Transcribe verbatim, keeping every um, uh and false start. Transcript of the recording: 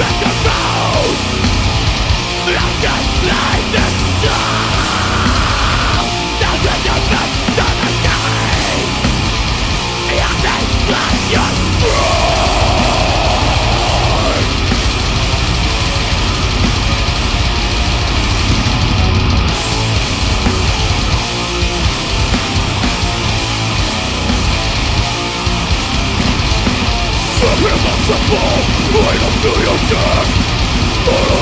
Impossible, I don't feel your death.